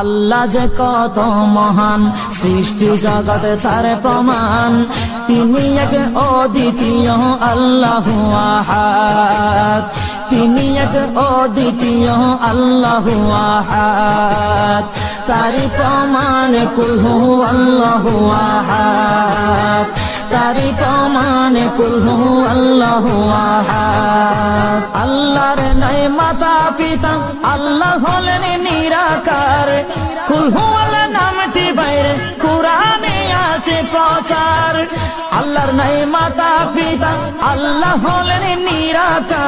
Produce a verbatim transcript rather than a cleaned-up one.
আল্লাহ যে কত মহান, সৃষ্টি জগতে তার প্রমাণ। তিনি এক অদ্বিতীয় আল্লাহু আহাদ, তিনি এক অদ্বিতীয় আল্লাহু আহাদ। তারি প্রমাণ কুল হু আল্লাহু আহাদ, তারি প্রমাণ কুল হু আল্লাহু আহাদ। আল্লাহর নাই মাতা পিতা, আল্লাহ হলেন নিরাকার। কুল হু আল্লাহ নামটি বাইরে কুরআনে আছে প্রচার। আল্লাহর নাই মাতা পিতা, আল্লাহ হলেন নিরাকার।